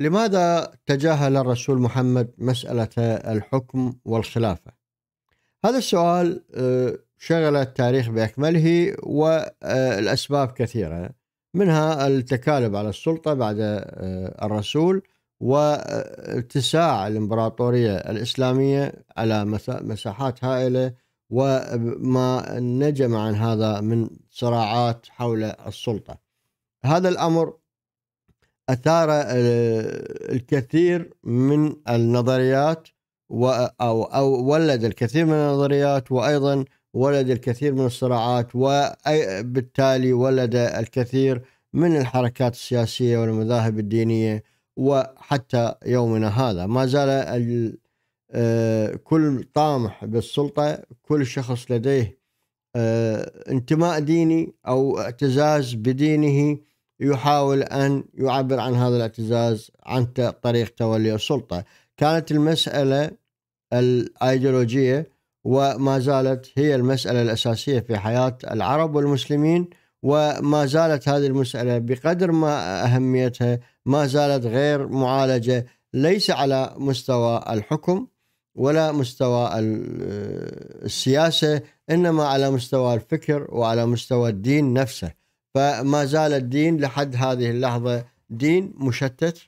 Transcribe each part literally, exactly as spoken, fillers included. لماذا تجاهل الرسول محمد مسألة الحكم والخلافة؟ هذا السؤال شغل التاريخ بأكمله، والأسباب كثيرة، منها التكالب على السلطة بعد الرسول واتساع الإمبراطورية الإسلامية على مساحات هائلة وما نجم عن هذا من صراعات حول السلطة. هذا الأمر أثار الكثير من النظريات أو ولد الكثير من النظريات، وأيضا ولد الكثير من الصراعات، وبالتالي ولد الكثير من الحركات السياسية والمذاهب الدينية، وحتى يومنا هذا ما زال كل طامح بالسلطة، كل شخص لديه انتماء ديني أو اعتزاز بدينه يحاول أن يعبر عن هذا الاعتزاز عن طريق تولي السلطة. كانت المسألة الأيديولوجية وما زالت هي المسألة الأساسية في حياة العرب والمسلمين، وما زالت هذه المسألة بقدر ما أهميتها ما زالت غير معالجة، ليس على مستوى الحكم ولا مستوى السياسة، إنما على مستوى الفكر وعلى مستوى الدين نفسه. فما زال الدين لحد هذه اللحظة دين مشتت،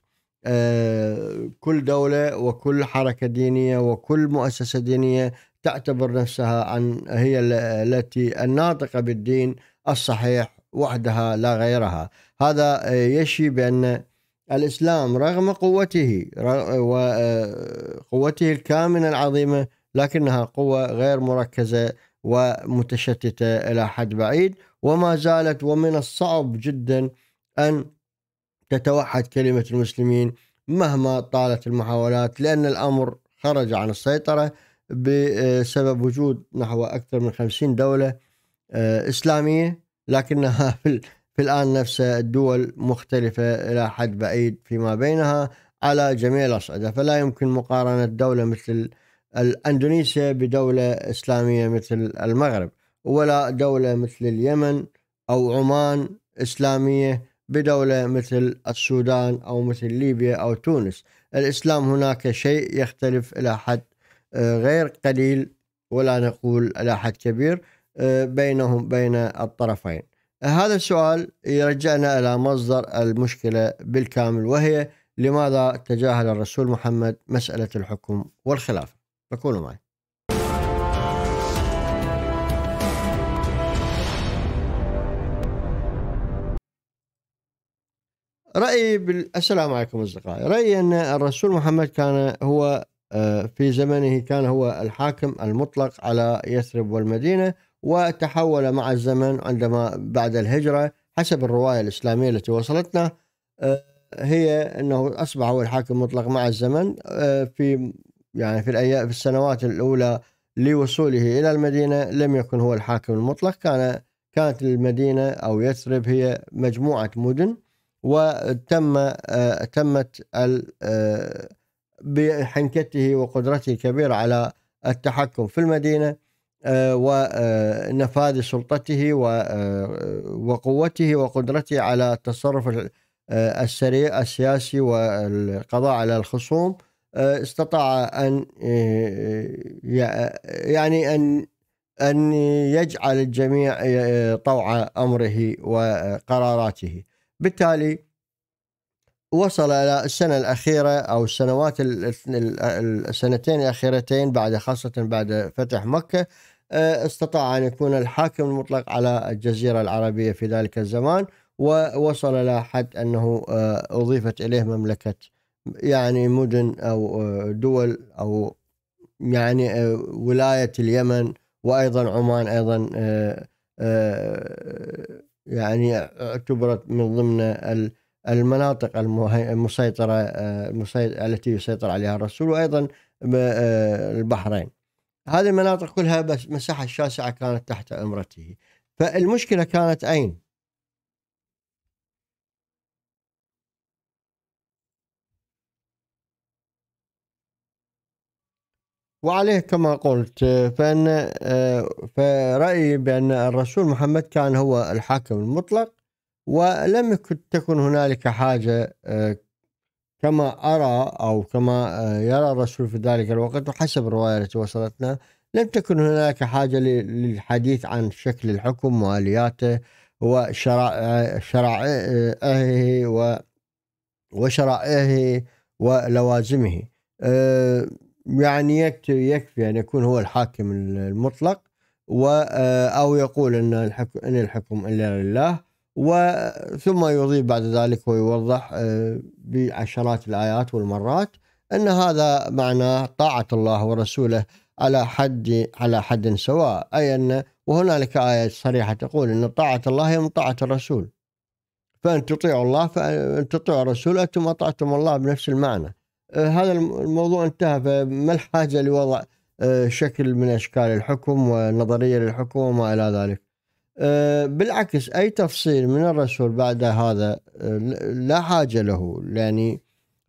كل دولة وكل حركة دينية وكل مؤسسة دينية تعتبر نفسها عن هي التي الناطقة بالدين الصحيح وحدها لا غيرها. هذا يشي بأن الإسلام رغم قوته وقوته الكامنة العظيمة، لكنها قوة غير مركزة ومتشتتة إلى حد بعيد، وما زالت ومن الصعب جدا أن تتوحد كلمة المسلمين مهما طالت المحاولات، لأن الأمر خرج عن السيطرة بسبب وجود نحو أكثر من خمسين دولة إسلامية، لكنها في الآن نفس الدول مختلفة إلى حد بعيد فيما بينها على جميع الأصعدة، فلا يمكن مقارنة دولة مثل الأندونيسيا بدولة إسلامية مثل المغرب، ولا دولة مثل اليمن أو عمان إسلامية بدولة مثل السودان أو مثل ليبيا أو تونس. الإسلام هناك شيء يختلف إلى حد غير قليل، ولا نقول إلى حد كبير، بينهم بين الطرفين. هذا السؤال يرجعنا إلى مصدر المشكلة بالكامل، وهي لماذا تجاهل الرسول محمد مسألة الحكم والخلافة؟ فكونوا معي. رأيي بال... السلام عليكم أصدقائي. رأيي أن الرسول محمد كان هو في زمنه كان هو الحاكم المطلق على يثرب والمدينة، وتحول مع الزمن عندما بعد الهجرة حسب الرواية الإسلامية التي وصلتنا هي أنه أصبح هو الحاكم المطلق مع الزمن في يعني في الأيام في السنوات الأولى لوصوله إلى المدينة لم يكن هو الحاكم المطلق. كان كانت المدينة أو يثرب هي مجموعة مدن، وتم تمت بحنكته وقدرته الكبيرة على التحكم في المدينة ونفاذ سلطته وقوته وقدرته على التصرف السريع السياسي والقضاء على الخصوم. استطاع أن يعني أن أن يجعل الجميع طوع أمره وقراراته. بالتالي وصل إلى السنة الأخيرة أو السنوات السنتين الأخيرتين بعد خاصة بعد فتح مكة، استطاع أن يكون الحاكم المطلق على الجزيرة العربية في ذلك الزمان، ووصل إلى حد أنه أضيفت إليه مملكة يعني مدن أو دول أو يعني ولاية اليمن، وأيضا عمان أيضا يعني اعتبرت من ضمن المناطق المسيطرة التي يسيطر عليها الرسول، وأيضا البحرين. هذه المناطق كلها بس مساحة شاسعة كانت تحت أمرته. فالمشكلة كانت أين؟ وعليه كما قلت فإن فرأيي بأن الرسول محمد كان هو الحاكم المطلق، ولم تكن هنالك حاجة كما أرى أو كما يرى الرسول في ذلك الوقت، وحسب الرواية التي وصلتنا لم تكن هناك حاجة للحديث عن شكل الحكم وآلياته وشرائعه وشرائعه ولوازمه، يعني يكفي أن يكون هو الحاكم المطلق، أو يقول أن الحكم إلا لله، وثم يضيف بعد ذلك ويوضح بعشرات الآيات والمرات أن هذا معناه طاعة الله ورسوله على حد على حد سواء، أي أن وهنالك آية صريحة تقول أن طاعة الله هي من طاعة الرسول، فإن تطيعوا الله فإن تطيعوا الرسول أنتم أطعتم الله بنفس المعنى. هذا الموضوع انتهى، فما الحاجة لوضع شكل من أشكال الحكم ونظرية للحكم وما إلى ذلك. بالعكس أي تفصيل من الرسول بعد هذا لا حاجة له، يعني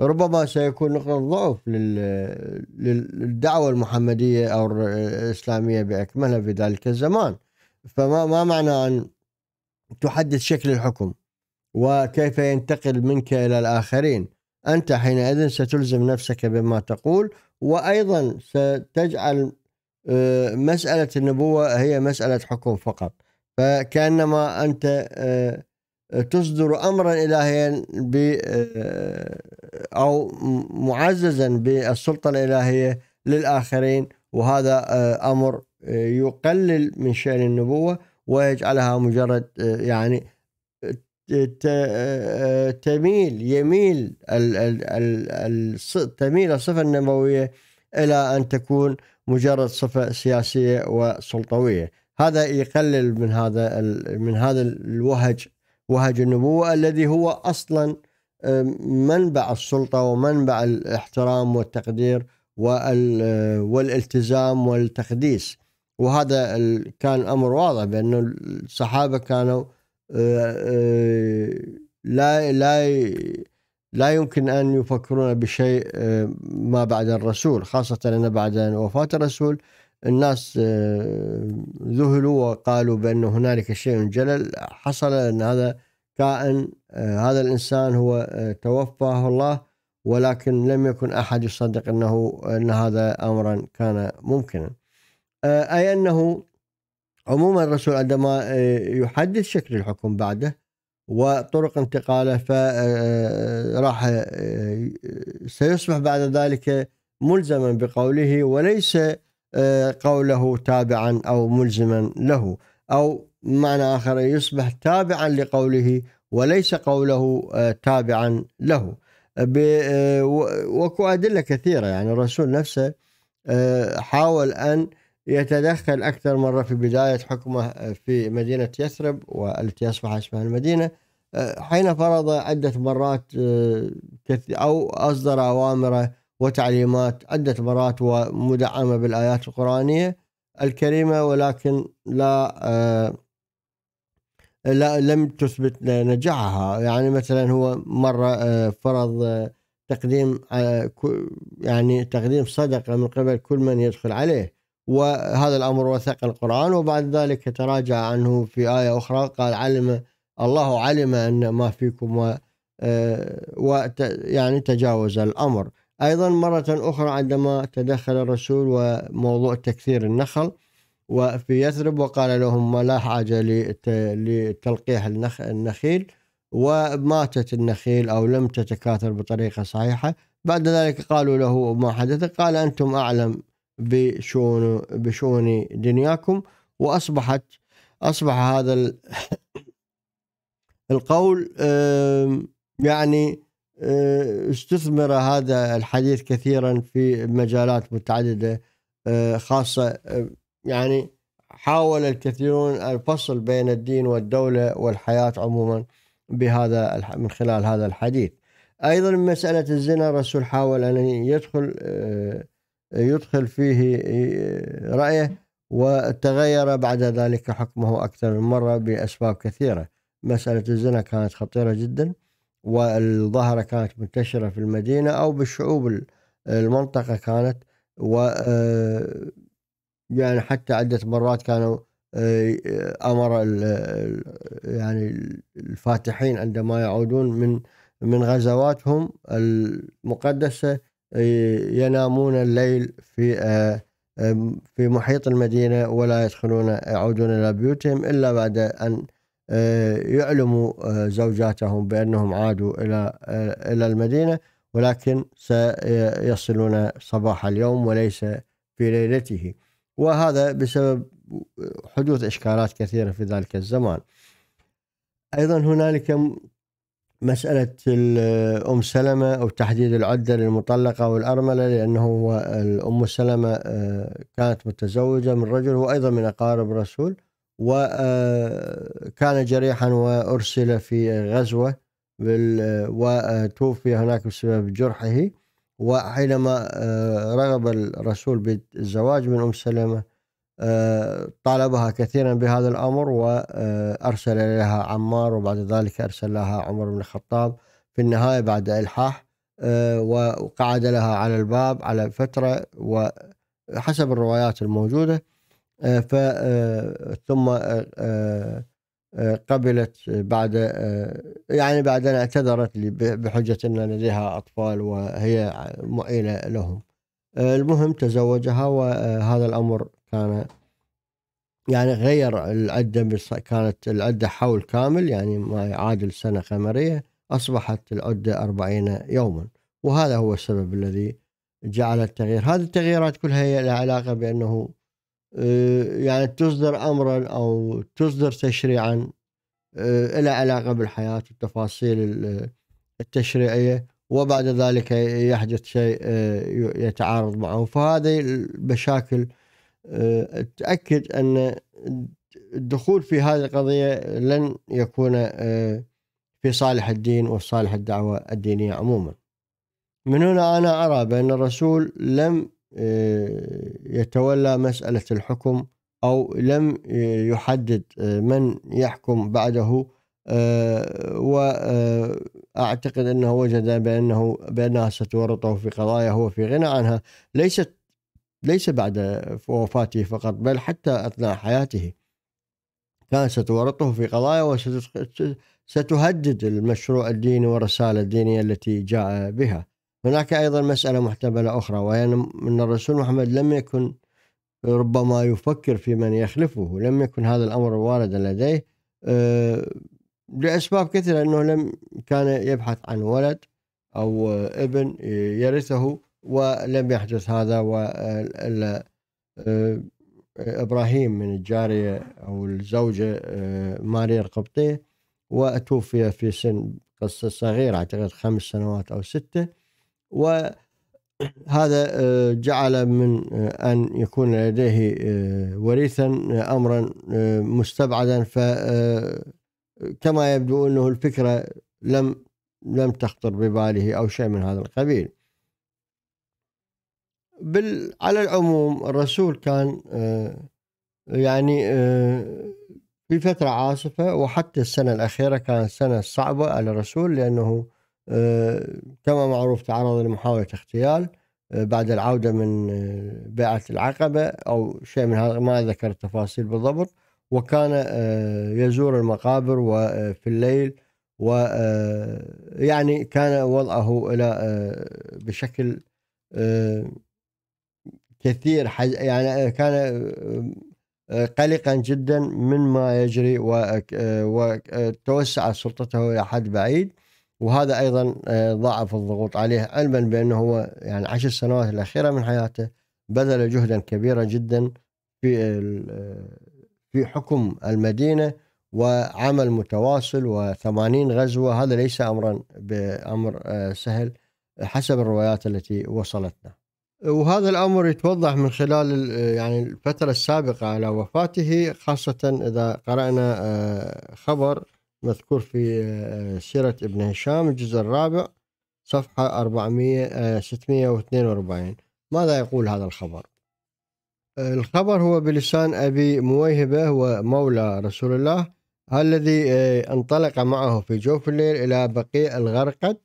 ربما سيكون نقطة ضعف للدعوة المحمدية أو الإسلامية بأكملها في ذلك الزمان. فما ما معنى أن تحدد شكل الحكم وكيف ينتقل منك إلى الآخرين؟ أنت حينئذ ستلزم نفسك بما تقول، وأيضا ستجعل مسألة النبوة هي مسألة حكم فقط، فكأنما أنت تصدر أمرا إلهيا أو معززا بالسلطة الإلهية للآخرين، وهذا أمر يقلل من شأن النبوة ويجعلها مجرد يعني تميل يميل تميل الصفة النبوية إلى أن تكون مجرد صفة سياسية وسلطوية. هذا يقلل من هذا من هذا الوهج وهج النبوة الذي هو أصلا منبع السلطة ومنبع الاحترام والتقدير والالتزام والتقديس. وهذا كان أمر واضح بأن الصحابة كانوا لا لا لا يمكن أن يفكرون بشيء ما بعد الرسول، خاصة أن بعد وفاة الرسول الناس ذهلوا وقالوا بأن هنالك شيء جلل حصل، أن هذا كائن هذا الإنسان هو توفاه الله، ولكن لم يكن أحد يصدق أنه أن هذا أمرا كان ممكنا. أي أنه عموما الرسول عندما يحدد شكل الحكم بعده وطرق انتقاله فراح سيصبح بعد ذلك ملزما بقوله، وليس قوله تابعا أو ملزما له، أو معنى آخر يصبح تابعا لقوله وليس قوله تابعا له. وكو أدلة كثيرة، يعني الرسول نفسه حاول أن يتدخل أكثر مرة في بداية حكمه في مدينة يثرب والتي أصبح اسمها المدينة، حين فرض عدة مرات أو أصدر أوامره وتعليمات عدة مرات ومدعمة بالآيات القرآنية الكريمة، ولكن لا, لا لم تثبت نجاحها. يعني مثلا هو مرة فرض تقديم يعني تقديم صدقة من قبل كل من يدخل عليه، وهذا الأمر وثق القرآن، وبعد ذلك تراجع عنه في آية أخرى قال علم الله علم أن ما فيكم و, و يعني تجاوز الأمر. أيضا مرة أخرى عندما تدخل الرسول وموضوع تكثير النخل وفي يثرب وقال لهم لا حاجة لتلقيح النخيل، وماتت النخيل أو لم تتكاثر بطريقة صحيحة. بعد ذلك قالوا له ما حدث، قال أنتم أعلم بشؤون بشؤون دنياكم، وأصبحت أصبح هذا القول يعني استثمر هذا الحديث كثيرا في مجالات متعددة، خاصة يعني حاول الكثيرون الفصل بين الدين والدولة والحياة عموما بهذا من خلال هذا الحديث. أيضا مسألة الزنا الرسول حاول أن يدخل يدخل فيه رأيه، وتغير بعد ذلك حكمه أكثر من مرة بأسباب كثيرة. مسألة الزنا كانت خطيرة جدا، والظاهرة كانت منتشرة في المدينة أو بالشعوب المنطقة كانت، و يعني حتى عدة مرات كانوا أمر يعني الفاتحين عندما يعودون من من غزواتهم المقدسة ينامون الليل في في محيط المدينة ولا يدخلون يعودون إلى بيوتهم إلا بعد أن يعلموا زوجاتهم بأنهم عادوا إلى إلى المدينة، ولكن سيصلون صباح اليوم وليس في ليلته، وهذا بسبب حدوث إشكالات كثيرة في ذلك الزمان. أيضا هنالك مسألة الأم سلمة أو تحديد العدة للمطلقة والأرملة، لأنه هو الأم سلمة كانت متزوجة من رجل وأيضا من أقارب الرسول، وكان جريحا وأرسل في غزوة وتوفي هناك بسبب جرحه، وحينما رغب الرسول بالزواج من أم سلمة طالبها كثيرا بهذا الأمر، وأرسل لها عمار، وبعد ذلك أرسل لها عمر بن الخطاب في النهاية بعد إلحاح، وقعد لها على الباب على فترة وحسب الروايات الموجودة، ثم قبلت بعد يعني بعد أن اعتذرت بحجة أن لديها أطفال وهي مؤيلة لهم. المهم تزوجها، وهذا الأمر كان يعني غير العدة، كانت العدة حول كامل يعني ما يعادل سنة قمرية، أصبحت العدة أربعين يوما، وهذا هو السبب الذي جعل التغيير. هذه التغييرات كلها هي لها علاقة بأنه يعني تصدر أمرا أو تصدر تشريعا له علاقة بالحياة والتفاصيل التشريعية، وبعد ذلك يحدث شيء يتعارض معه. فهذه المشاكل تأكد أن الدخول في هذه القضية لن يكون في صالح الدين وفي صالح الدعوة الدينية عموما. من هنا أنا أرى بأن الرسول لم يتولى مسألة الحكم أو لم يحدد من يحكم بعده، وأعتقد أنه وجد بأنه بأنها ستورطه في قضايا هو في غنى عنها، ليست ليس بعد وفاته فقط بل حتى أثناء حياته كان ستورطه في قضايا وستهدد المشروع الديني والرسالة الدينية التي جاء بها. هناك أيضا مسألة محتملة أخرى، وهي أن الرسول محمد لم يكن ربما يفكر في من يخلفه، لم يكن هذا الأمر واردا لديه لأسباب كثيرة، أنه لم كان يبحث عن ولد أو ابن يرثه، ولم يحدث هذا وإلا إبراهيم من الجارية أو الزوجة ماريا القبطية، وتوفي في سن قصة صغيرة أعتقد خمس سنوات أو ستة، وهذا جعل من أن يكون لديه وريثا أمرا مستبعدا. فكما يبدو أنه الفكرة لم لم تخطر بباله أو شيء من هذا القبيل. بال على العموم الرسول كان يعني في فترة عاصفة، وحتى السنة الأخيرة كانت سنة صعبة على الرسول، لأنه كما معروف تعرض لمحاولة اغتيال بعد العودة من بيعة العقبة أو شيء من هذا، ما ذكر التفاصيل بالضبط، وكان يزور المقابر وفي الليل، ويعني كان وضعه إلى بشكل كثير يعني كان قلقا جدا مما يجري، وتوسعت سلطته إلى حد بعيد، وهذا أيضا ضاعف الضغوط عليه، علما بأنه هو يعني عشر سنوات الأخيرة من حياته بذل جهدا كبيرا جدا في في حكم المدينة وعمل متواصل وثمانين غزوة. هذا ليس أمرا بأمر سهل حسب الروايات التي وصلتنا، وهذا الأمر يتوضح من خلال يعني الفترة السابقة على وفاته، خاصة إذا قرأنا خبر مذكور في سيرة ابن هشام الجزء الرابع صفحة ستمائة واثنين وأربعين. ماذا يقول هذا الخبر؟ الخبر هو بلسان أبي مويهبة ومولى رسول الله الذي انطلق معه في جوف الليل إلى بقيع الغرقد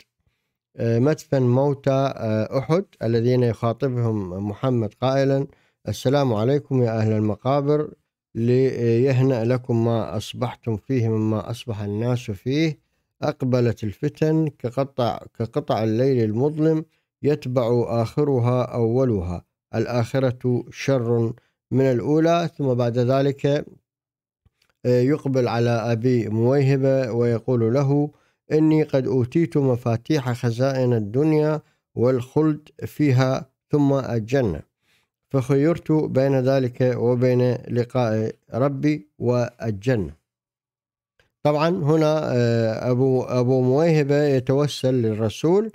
مدفن موتى أحد الذين يخاطبهم محمد قائلا: السلام عليكم يا أهل المقابر، ليهنأ لكم ما أصبحتم فيه مما أصبح الناس فيه، أقبلت الفتن كقطع, كقطع الليل المظلم يتبع آخرها أولها، الآخرة شر من الأولى. ثم بعد ذلك يقبل على أبي مويهبة ويقول له: إني قد أوتيت مفاتيح خزائن الدنيا والخلد فيها ثم الجنة، فخيرت بين ذلك وبين لقاء ربي والجنة. طبعا هنا أبو, أبو مويهبة يتوسل للرسول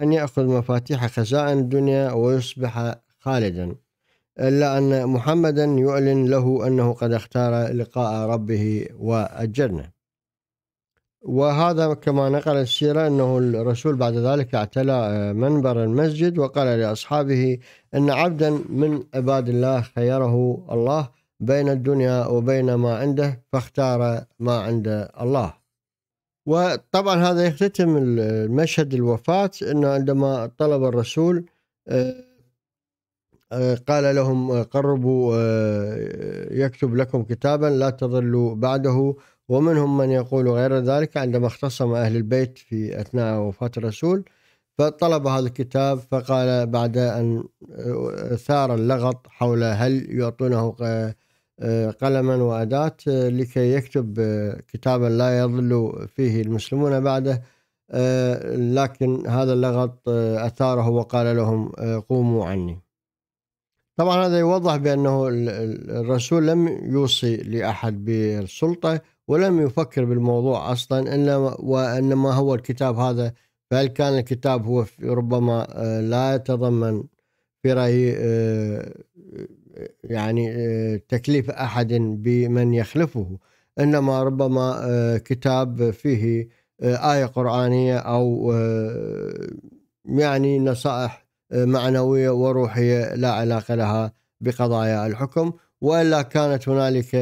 أن يأخذ مفاتيح خزائن الدنيا ويصبح خالدا، إلا أن محمدا يعلن له أنه قد اختار لقاء ربه والجنة. وهذا كما نقل السيرة أنه الرسول بعد ذلك اعتلى منبر المسجد وقال لأصحابه: إن عبدا من عباد الله خيره الله بين الدنيا وبين ما عنده فاختار ما عند الله. وطبعا هذا يختتم المشهد الوفاة، أنه عندما طلب الرسول قال لهم: قربوا يكتب لكم كتابا لا تضلوا بعده. ومنهم من يقول غير ذلك عندما اختصم أهل البيت في أثناء وفاة الرسول، فطلب هذا الكتاب، فقال بعد أن ثار اللغط حول هل يعطونه قلما وأداة لكي يكتب كتابا لا يضل فيه المسلمون بعده، لكن هذا اللغط أثاره وقال لهم: قوموا عني. طبعا هذا يوضح بأنه الرسول لم يوصي لأحد بالسلطة ولم يفكر بالموضوع أصلا، إلا وإنما هو الكتاب هذا. فهل كان الكتاب هو ربما لا يتضمن في رأيي يعني تكليف أحد بمن يخلفه، إنما ربما كتاب فيه آية قرآنية أو يعني نصائح معنوية وروحية لا علاقة لها بقضايا الحكم، وإلا كانت هنالك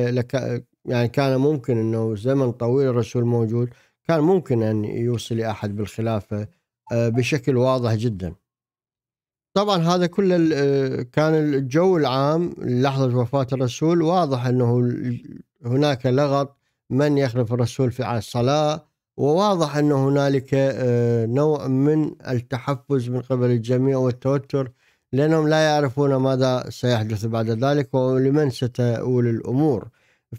يعني كان ممكن أنه زمن طويل الرسول موجود كان ممكن أن يوصل أحد بالخلافة بشكل واضح جدا. طبعا هذا كل كان الجو العام لحظة وفاة الرسول، واضح أنه هناك لغط من يخلف الرسول في الصلاة، وواضح أن هنالك نوع من التحفز من قبل الجميع والتوتر، لأنهم لا يعرفون ماذا سيحدث بعد ذلك ولمن ستؤول الأمور.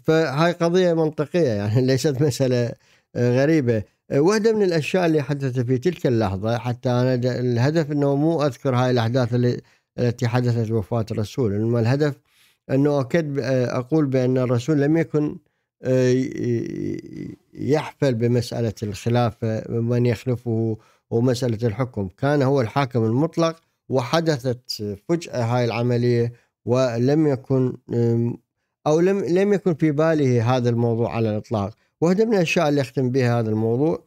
فهاي قضية منطقية، يعني ليست مسألة غريبة. واحدة من الأشياء اللي حدثت في تلك اللحظة، حتى أنا الهدف أنه مو أذكر هاي الأحداث اللي التي حدثت وفاة الرسول، إنما الهدف أنه أكد أقول بأن الرسول لم يكن يحفل بمسألة الخلافة من يخلفه ومسألة الحكم، كان هو الحاكم المطلق. وحدثت فجأة هاي العملية، ولم يكن أو لم لم يكن في باله هذا الموضوع على الإطلاق. وهذا من الأشياء اللي أختم بها هذا الموضوع،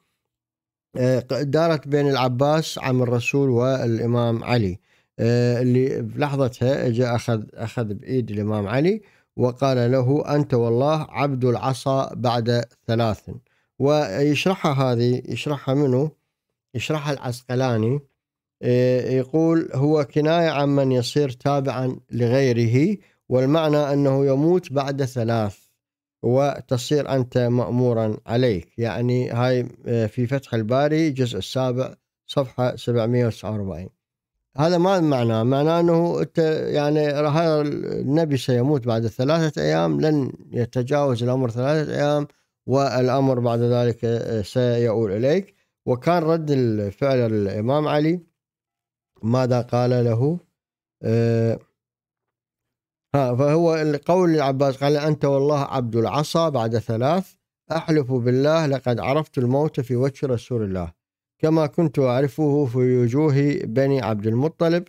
دارت بين العباس عم الرسول والإمام علي، اللي بلحظتها جاء أخذ أخذ بإيد الإمام علي وقال له: أنت والله عبد العصا بعد ثلاث. ويشرحها هذه يشرحها منه يشرحها العسقلاني، يقول: هو كناية عمن يصير تابعا لغيره، والمعنى أنه يموت بعد ثلاث وتصير أنت مأمورا عليك. يعني هاي في فتح الباري جزء السابع صفحة سبعمئة وتسعة وأربعين. هذا ما معناه معناه أنه يعني هذا النبي سيموت بعد ثلاثة أيام، لن يتجاوز الأمر ثلاثة أيام والأمر بعد ذلك سيؤول إليك. وكان رد الفعل الإمام علي ماذا قال له؟ آه ها فهو القول للعباس قال: أنت والله عبد العصا بعد ثلاث، أحلف بالله لقد عرفت الموت في وجه رسول الله كما كنت أعرفه في وجوه بني عبد المطلب،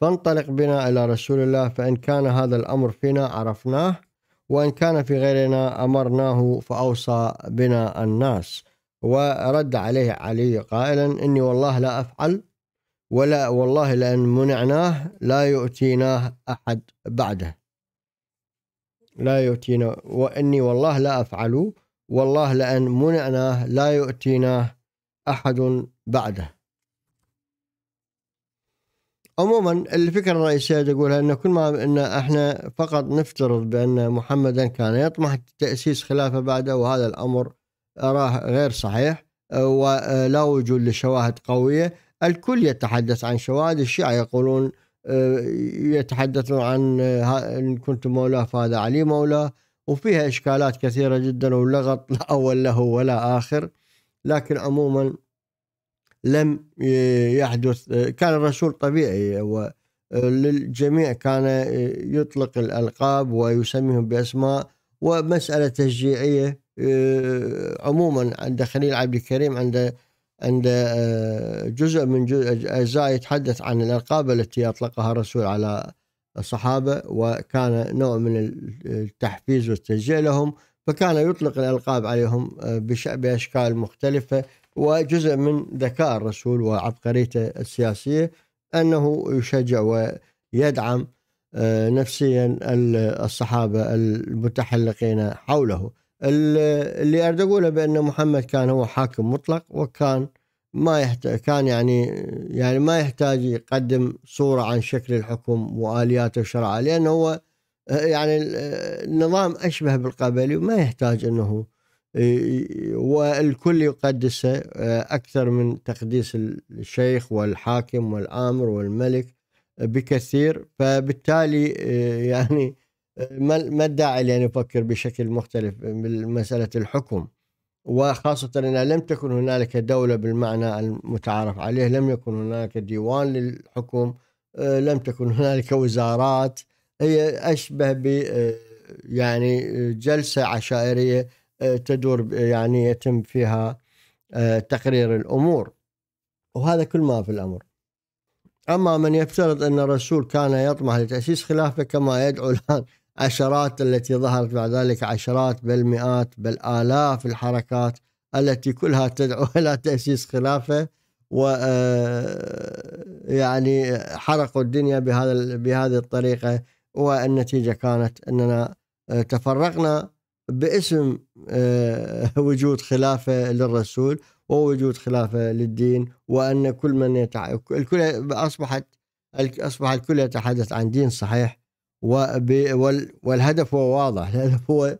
فانطلق بنا إلى رسول الله، فإن كان هذا الأمر فينا عرفناه، وإن كان في غيرنا أمرناه فأوصى بنا الناس. ورد عليه علي قائلا: إني والله لا أفعل، ولا والله لأن منعناه لا يؤتيناه أحد بعده، لا يؤتينا وإني والله لا أفعل، والله لأن منعناه لا يؤتيناه أحد بعده. عموما الفكرة الرئيسية تقولها أن كل ما أن احنا فقط نفترض بأن محمدا كان يطمح تأسيس خلافة بعده، وهذا الأمر أراه غير صحيح. ولا وجود لشواهد قوية. الكل يتحدث عن شواهد. الشيعة يقولون يتحدثون عن إن كنت مولاه فهذا علي مولاه، وفيها إشكالات كثيرة جدا ولغط لا أول له ولا آخر. لكن عموما لم يحدث، كان الرسول طبيعي وللجميع كان يطلق الألقاب ويسميهم بأسماء. ومسألة تشجيعية عموما عند خليل عبد الكريم، عند عند جزء من جزء أجزاء يتحدث عن الألقاب التي أطلقها الرسول على الصحابة، وكان نوع من التحفيز والتشجيع لهم، فكان يطلق الألقاب عليهم بأشكال مختلفة. وجزء من ذكاء الرسول وعبقريته السياسية أنه يشجع ويدعم نفسيا الصحابة المتحلقين حوله. اللي أريد أقوله بأن محمد كان هو حاكم مطلق، وكان ما يحتاج كان يعني يعني ما يحتاج يقدم صورة عن شكل الحكم وآلياته وشرعه، لأنه هو يعني النظام أشبه بالقبلي وما يحتاج أنه، والكل يقدسه أكثر من تقديس الشيخ والحاكم والآمر والملك بكثير. فبالتالي يعني ما الداعي لأن يفكر بشكل مختلف بمسألة الحكم، وخاصة أنها لم تكن هنالك دولة بالمعنى المتعارف عليه، لم يكن هنالك ديوان للحكم، لم تكن هنالك وزارات، هي أشبه ب يعني جلسة عشائرية تدور يعني يتم فيها تقرير الأمور، وهذا كل ما في الأمر. أما من يفترض أن الرسول كان يطمح لتأسيس خلافة كما يدعو الآن عشرات التي ظهرت بعد ذلك، عشرات بل مئات بل آلاف الحركات التي كلها تدعو إلى تأسيس خلافة، و يعني حرقوا الدنيا بهذا بهذه الطريقة، والنتيجة كانت أننا تفرقنا باسم وجود خلافة للرسول ووجود خلافة للدين، وأن كل من يتع... الكل أصبحت أصبح الكل يتحدث عن دين صحيح، وب... وال... والهدف هو واضح، الهدف هو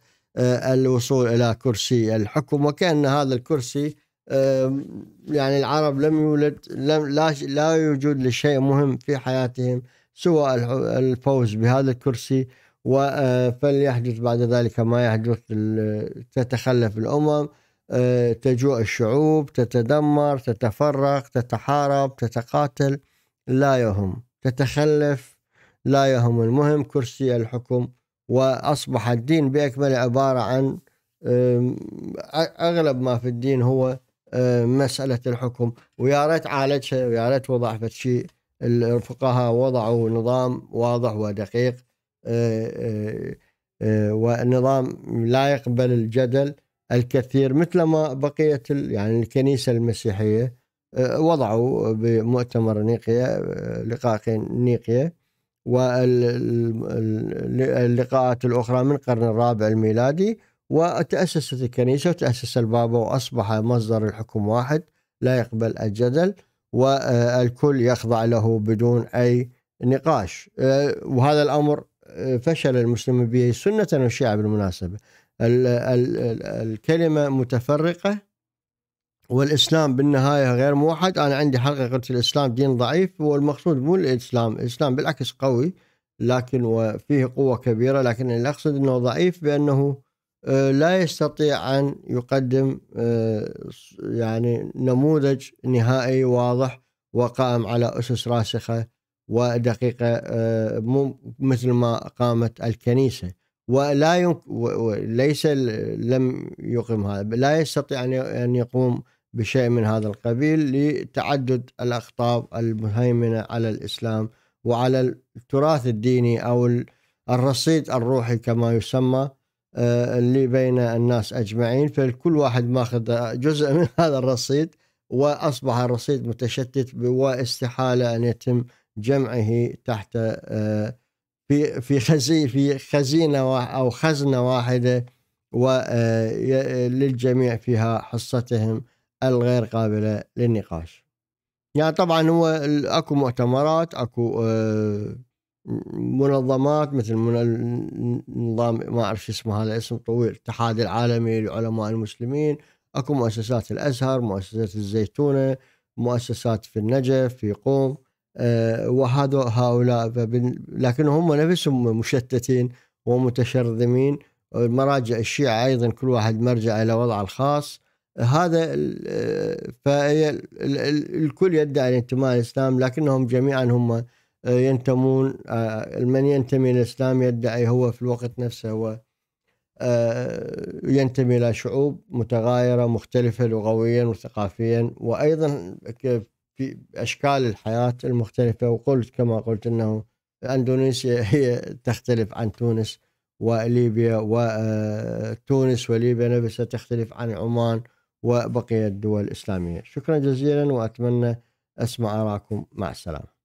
الوصول إلى كرسي الحكم. وكأن هذا الكرسي يعني العرب لم يولد لم... لا... لا يوجد لشيء مهم في حياتهم سوى الفوز بهذا الكرسي، وفليحدث بعد ذلك ما يحدث. تتخلف الأمم، تجوع الشعوب، تتدمر، تتفرق، تتحارب، تتقاتل، لا يهم، تتخلف، لا يهم، المهم كرسي الحكم. وأصبح الدين بأكمله عبارة عن أغلب ما في الدين هو مسألة الحكم، ويا ريت عالجها ويا ريت وضعها في شيء. الفقهاء وضعوا نظام واضح ودقيق، ونظام لا يقبل الجدل الكثير، مثلما بقية يعني الكنيسة المسيحية وضعوا بمؤتمر نيقيا، لقاء نيقيا، واللقاءات الأخرى من القرن الرابع الميلادي. وتأسست الكنيسة وتأسس البابا، وأصبح مصدر الحكم واحد لا يقبل الجدل، والكل يخضع له بدون أي نقاش. وهذا الأمر فشل المسلمين به سنة والشيعة بالمناسبة. ال ال الكلمة متفرقة، والإسلام بالنهاية غير موحد. أنا عندي حلقة قلت الإسلام دين ضعيف، والمقصود مو الإسلام، الإسلام بالعكس قوي لكن وفيه قوة كبيرة، لكن اللي أقصد أنه ضعيف بأنه لا يستطيع أن يقدم يعني نموذج نهائي واضح وقائم على أسس راسخة ودقيقة مثل ما قامت الكنيسة. ولا يمك... وليس لم يقم هذا، لا يستطيع أن يقوم بشيء من هذا القبيل لتعدد الأخطاب المهيمنة على الإسلام وعلى التراث الديني أو الرصيد الروحي كما يسمى اللي بين الناس أجمعين. فالكل واحد ماخذ جزء من هذا الرصيد، وأصبح الرصيد متشتت واستحالة أن يتم جمعه تحت في في خزي في خزينة أو خزنة واحدة، وللجميع فيها حصتهم الغير قابلة للنقاش. يعني طبعا هو أكو مؤتمرات، أكو منظمات مثل من النظام ما أعرف اسمه، هذا اسم طويل، الاتحاد العالمي لعلماء المسلمين، اكو مؤسسات الازهر، مؤسسات الزيتونه، مؤسسات في النجف، في قوم، أه وهذا هؤلاء فبن... لكن هم نفسهم مشتتين ومتشرذمين. المراجع الشيعة ايضا كل واحد مرجع الى وضعه الخاص. هذا فهي الكل يدعي الانتماء للاسلام، لكنهم جميعا هم ينتمون، من ينتمي للاسلام يدعي هو في الوقت نفسه هو ينتمي الى شعوب متغايره مختلفه لغويا وثقافيا، وايضا في اشكال الحياه المختلفه. وقلت كما قلت انه اندونيسيا هي تختلف عن تونس وليبيا، وتونس وليبيا نفسها تختلف عن عمان وبقية الدول الإسلامية. شكرا جزيلا وأتمنى أسمع آراءكم. مع السلامة.